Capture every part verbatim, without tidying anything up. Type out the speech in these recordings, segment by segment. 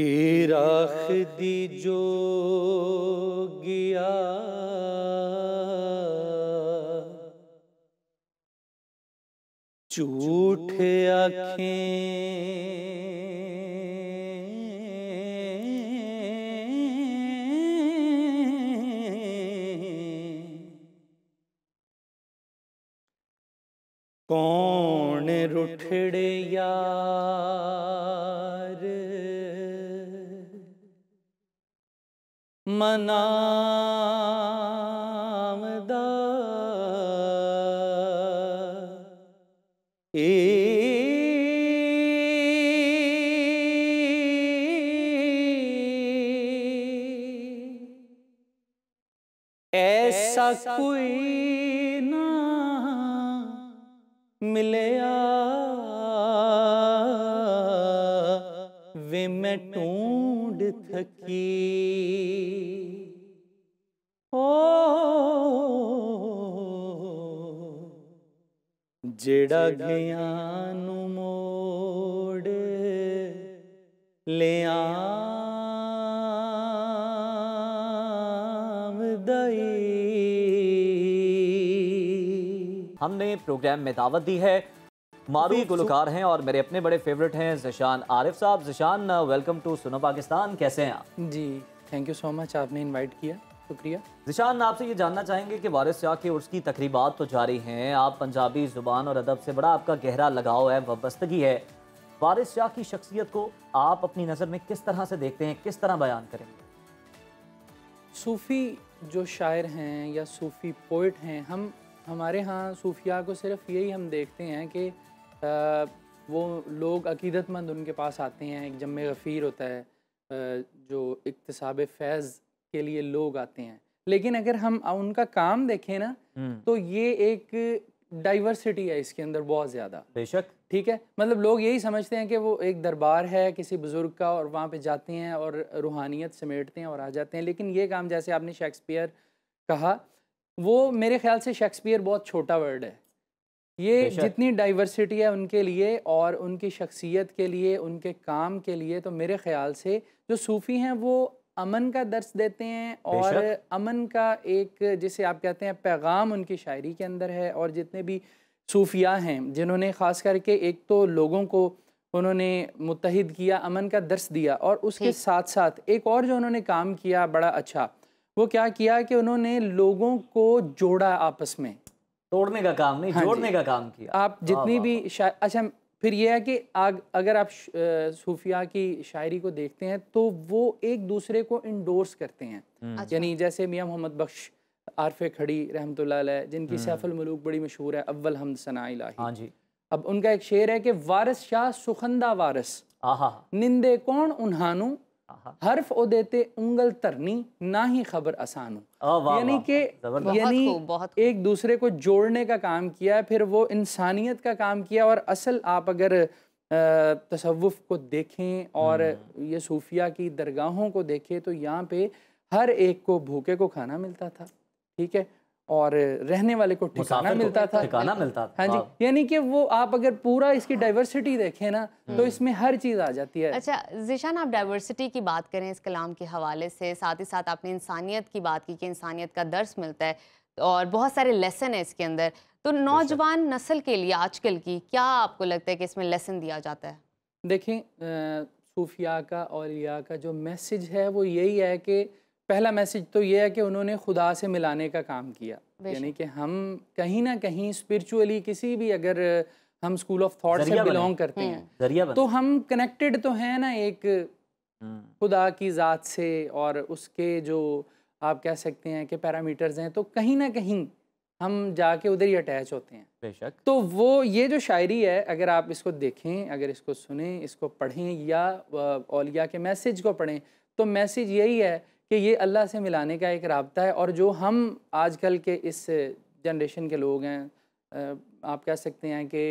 की राख दी जो गया झूठे आँखें कौन रुठड़े यार मनामदा ऐसा कोई ना मिले वे मैं ढूंढ थकी ओ जेड़ा गया नु मोड़ ले आमदई। हमने प्रोग्राम में दावत दी है, मारूफ गुलकार हैं और मेरे अपने बड़े फेवरेट हैं ज़ेशान आरिफ साहब। ज़ेशान, वेलकम टू सुनो पाकिस्तान, कैसे हैं आप? जी थैंक यू सो मच, आपने इनवाइट किया, शुक्रिया। ज़ेशान, आपसे ये जानना चाहेंगे कि वारिस शाह की उर्स की तकरीबात तो जारी हैं, आप पंजाबी ज़ुबान और अदब से बड़ा आपका गहरा लगाव है, वाबस्तगी है। वारिस शाह की शख्सियत को आप अपनी नज़र में किस तरह से देखते हैं, किस तरह बयान करेंगे? सूफ़ी जो शायर हैं या सूफ़ी पोइट हैं, हम हमारे यहाँ सूफिया को सिर्फ यही हम देखते हैं कि आ, वो लोग अकीदतमंद उनके पास आते हैं, एक जम्मे गफ़ीर होता है, आ, जो इक्तसाब फैज़ के लिए लोग आते हैं। लेकिन अगर हम उनका काम देखें ना तो ये एक डाइवर्सिटी है इसके अंदर बहुत ज़्यादा। बेशक, ठीक है, मतलब लोग यही समझते हैं कि वो एक दरबार है किसी बुज़ुर्ग का और वहाँ पे जाते हैं और रूहानियत समेटते हैं और आ जाते हैं। लेकिन ये काम, जैसे आपने शेक्सपियर कहा, वो मेरे ख्याल से शेक्सपियर बहुत छोटा वर्ड है। ये जितनी डाइवर्सिटी है उनके लिए और उनकी शख्सियत के लिए, उनके काम के लिए, तो मेरे ख्याल से जो सूफ़ी हैं वो अमन का दर्स देते हैं और अमन का एक, जिसे आप कहते हैं, पैगाम उनकी शायरी के अंदर है। और जितने भी सूफिया हैं जिन्होंने ख़ास करके एक तो लोगों को उन्होंने मुत्तहिद किया, अमन का दर्स दिया, और उसके साथ साथ एक और जो उन्होंने काम किया बड़ा अच्छा, वो क्या किया कि उन्होंने लोगों को जोड़ा आपस में, तोड़ने का काम नहीं, हाँ, जोड़ने का काम किया। आप जितनी भी अच्छा, फिर यह है कि आग अगर आप सूफिया की शायरी को देखते हैं तो वो एक दूसरे को इंडोर्स करते हैं। अच्छा। यानी जैसे मियां मोहम्मद बख्श, आरफे खड़ी रहमतुल्लाह अलैह, जिनकी सैफुल मुलूक बड़ी मशहूर है, अव्वल हमद सना इलाही। हाँ जी। अब उनका एक शेर है कि वारिस शाह सुखंदा वारिस निंदे कौन उन्हानू हर्फ ओ देते उंगल तरनी ना ही खबर आसानू। यानी कि यानी एक दूसरे को जोड़ने का काम किया है, फिर वो इंसानियत का काम किया। और असल आप अगर तसव्वुफ को देखें और ये सूफिया की दरगाहों को देखें तो यहाँ पे हर एक को भूखे को खाना मिलता था, ठीक है, और रहने वाले को ठिकाना मिलता था, ठिकाना मिलता था। हाँ जी, यानी कि वो आप अगर पूरा इसकी डाइवर्सिटी देखें ना तो इसमें हर चीज़ आ जाती है। अच्छा ज़ेशान, आप डाइवर्सिटी की बात करें इस कलाम के हवाले से, साथ ही साथ आपने इंसानियत की बात की कि इंसानियत का दर्स मिलता है और बहुत सारे लेसन है इसके अंदर, तो नौजवान नस्ल के लिए आजकल की, क्या आपको लगता है कि इसमें लेसन दिया जाता है? देखें, सूफिया का, औलिया का जो मैसेज है वो यही है कि पहला मैसेज तो ये है कि उन्होंने खुदा से मिलाने का काम किया। यानी कि हम कहीं ना कहीं स्पिरिचुअली किसी भी, अगर हम स्कूल ऑफ थॉट से बिलोंग करते हैं तो हम कनेक्टेड तो हैं ना एक खुदा की ज़ात से, और उसके जो आप कह सकते हैं कि पैरामीटर्स हैं, तो कहीं ना कहीं हम जाके उधर ही अटैच होते हैं। बेशक। तो वो ये जो शायरी है, अगर आप इसको देखें, अगर इसको सुनें, इसको पढ़ें, या औलिया के मैसेज को पढ़ें, तो मैसेज यही है कि ये अल्लाह से मिलाने का एक राब्ता है। और जो हम आजकल के इस जनरेशन के लोग हैं, आप कह सकते हैं कि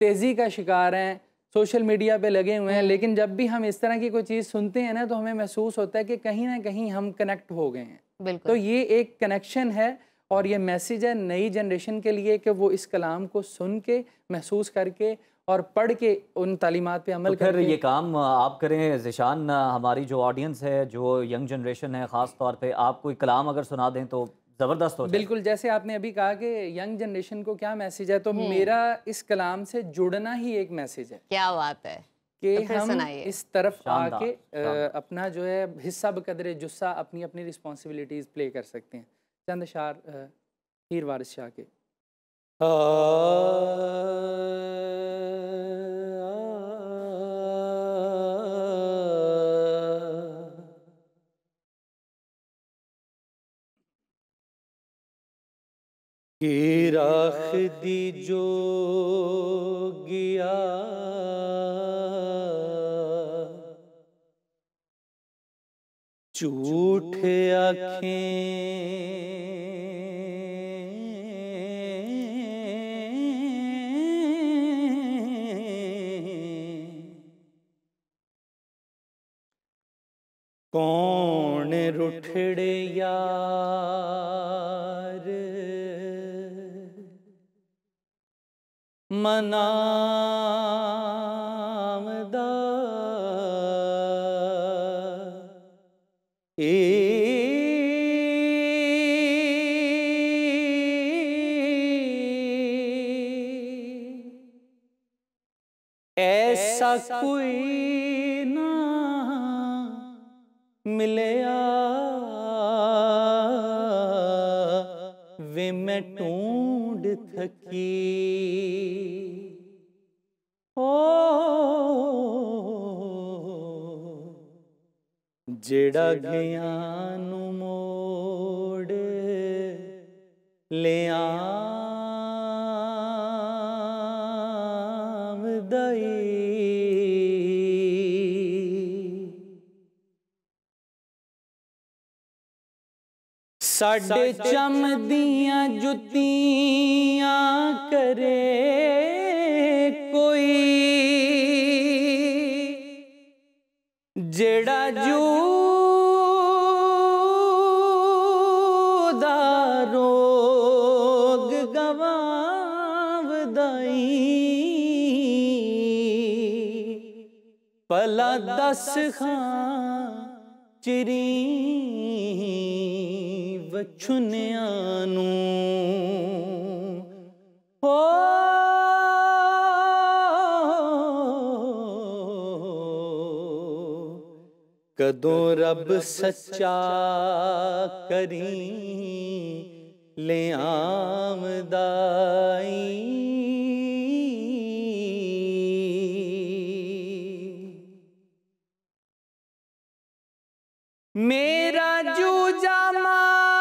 तेज़ी का शिकार हैं, सोशल मीडिया पे लगे हुए हैं, लेकिन जब भी हम इस तरह की कोई चीज़ सुनते हैं ना तो हमें महसूस होता है कि कहीं ना कहीं हम कनेक्ट हो गए हैं। तो ये एक कनेक्शन है और ये मैसेज है नई जनरेशन के लिए कि वो इस कलाम को सुन के, महसूस करके और पढ़ के उन तालीमात पे अमल करें। तो ये काम आप करें ज़ीशान, हमारी जो ऑडियंस है, जो यंग जनरेशन है ख़ास तौर पे, आप कोई कलाम अगर सुना दें तो ज़बरदस्त हो। बिल्कुल, जैसे आपने अभी कहा कि यंग जनरेशन को क्या मैसेज है, तो मेरा इस कलाम से जुड़ना ही एक मैसेज है। क्या बात है कि तो हम इस तरफ आके अपना जो है हिस्सा बकदरे जुस्सा अपनी अपनी रिस्पॉन्सिबिलिटीज़ प्ले कर सकते हैं। चंद अशार हीर वारिस शाह के। की राख दी जो गया झूठे आँखें कौन रुठड़े यार मनामदा ए ऐसा कोई ना मिले वे मैं ढूंढ थकी जेड़ा गया नू मोड़ ले आमदई साढ़े चमदियां जुतियां करे कोई जेड़ा जू पला दस खां चिरी वछुनियानू हो कदों रब सच्चा करी ले आमदाई मेरा जूजा मां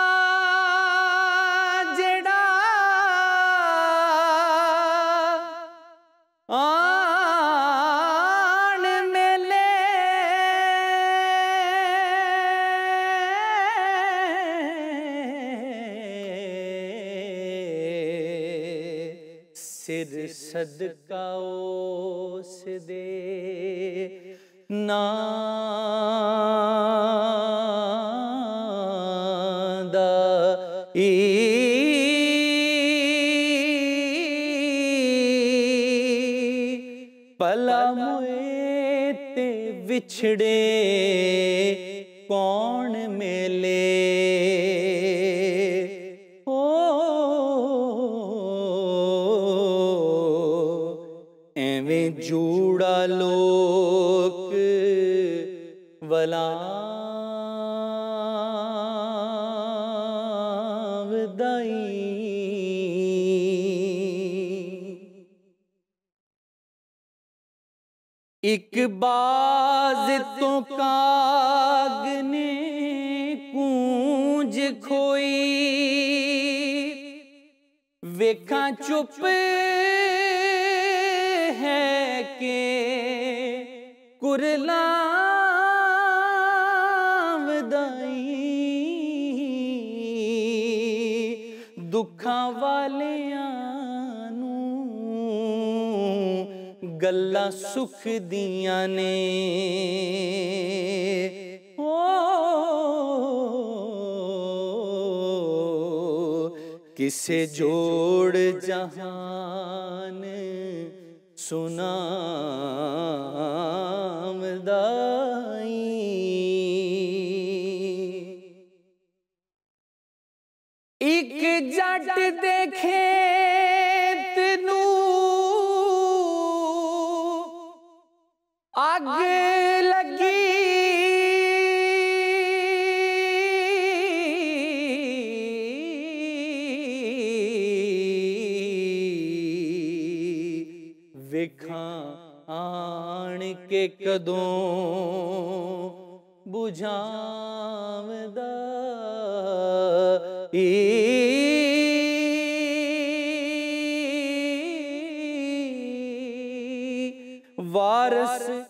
जेड़ा आन मिले सिर सदका उस दे ना पिछड़े कौन मिले ओ एवें जूड़ा लोक वला एक बाज तो काग ने कूंज खोई वेखा चुप है के कुरलावदाई दुखा वाले गल्ला सुख दियां ने ओ किसे जोड़ जहान सुनामदाई। एक जट देखे तेनू अग लगी, के कदों बुझावदा ई। वारिस